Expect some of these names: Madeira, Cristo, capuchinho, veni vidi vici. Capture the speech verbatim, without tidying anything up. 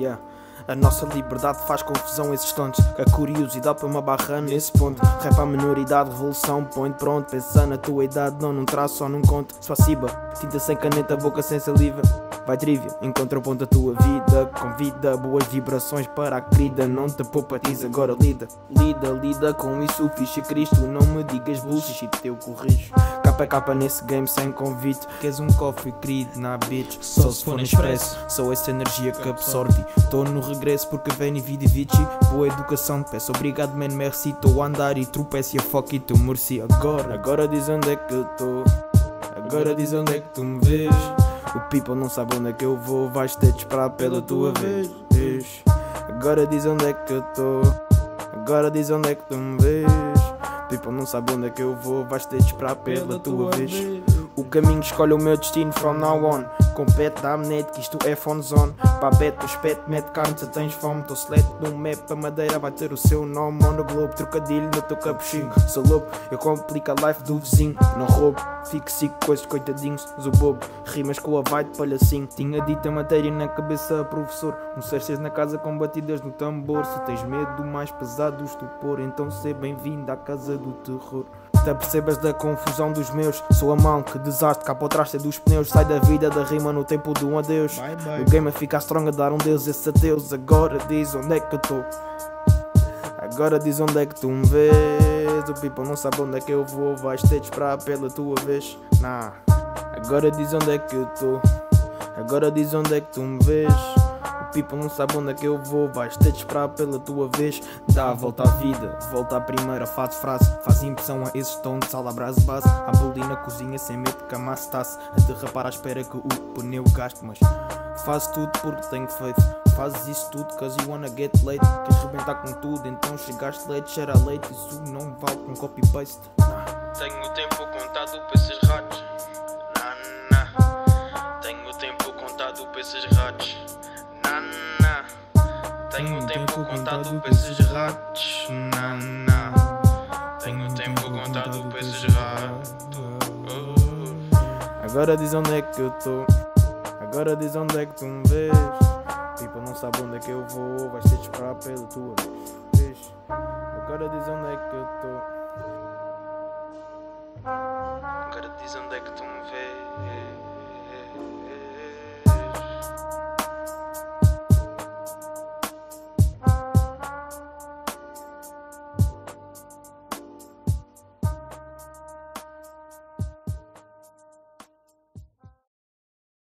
yeah. A nossa liberdade faz confusão esses tontos. A curiosidade foi uma barra nesse ponto. Rap à minoridade, revolução, põe pronto. Pensa na tua idade, não num traço, só num conto. Só ciba, tinta sem caneta, boca sem saliva. Vai trivia, encontra o ponto da tua vida. Convida boas vibrações para a querida. Não te popatiza, agora lida. Lida, lida com isso, ficha Cristo. Não me digas bullshit, teu corrijo. Capa a capa nesse game sem convite. Queres um coffee, querido, na bitch. Só se for no expresso, só essa energia que absorve. Tô no regresso porque vem e vida Vici. Boa educação, peço obrigado, man, merci. Tô a andar e tropeço e a fuck e tu mereci. Agora, agora diz onde é que eu tô. Agora diz onde é que tu me vês. O people não sabe onde é que eu vou, vais ter de esperar pela tua vez. Agora diz onde é que eu tô, agora diz onde é que tu me vês. People não sabe onde é que eu vou, vais ter de esperar pela tua vez. O caminho escolhe o meu destino from now on. Compete, dá-me net que isto é phone zone. Pá, beto, espeto, mete carne, se tens fome. Tô selete num map, a Madeira vai ter o seu nome. On the globe, trocadilho no teu capuchinho. Sou lobo, eu complico a life do vizinho. Não roubo, fico sigo com esses coitadinhos. Sou bobo, rimas com a vai de palhacinho. Tinha dito a matéria na cabeça, professor. Um cerces na casa com batidas no tambor. Se tens medo mais pesado do estupor, então ser bem-vindo à casa do terror. Te apercebas da confusão dos meus. Sou a mão, que desastre, cá para o traste dos pneus. Sai da vida da rima no tempo de um adeus. Bye, bye. O game é ficar strong a dar um deus esses adeus. Agora diz onde é que eu tô, agora diz onde é que tu me vês. O people não sabe onde é que eu vou, vais ter de esperar pela tua vez. Nah. Agora diz onde é que eu tô, agora diz onde é que tu me vês. People não sabe onde é que eu vou, vais ter de esperar pela tua vez. Dá a volta à vida, volta à primeira, faz frase. Faz impressão a esses tons, sala, brasa, base. A bolinha na cozinha sem medo que amasse-tasse. A derrapar à espera que o pneu gaste. Mas faço tudo porque tenho feito. Fazes isso tudo cause you wanna get late. Queres rebentar com tudo, então chegaste late. Cheira leite, isso não vale com copy-paste. Tenho o tempo contado para esses ratos. Na, na. Tenho o tempo contado para esses ratos. Nana, tenho o tempo contado para esses ratos. Nana, tenho o tempo contado para esses ratos. Agora diz onde é que eu tô, agora diz onde é que tu me vês. People não sabe onde é que eu vou, vais ter de esperar pela tua vez. Agora diz onde é que eu tô, agora diz onde é que tu me vês.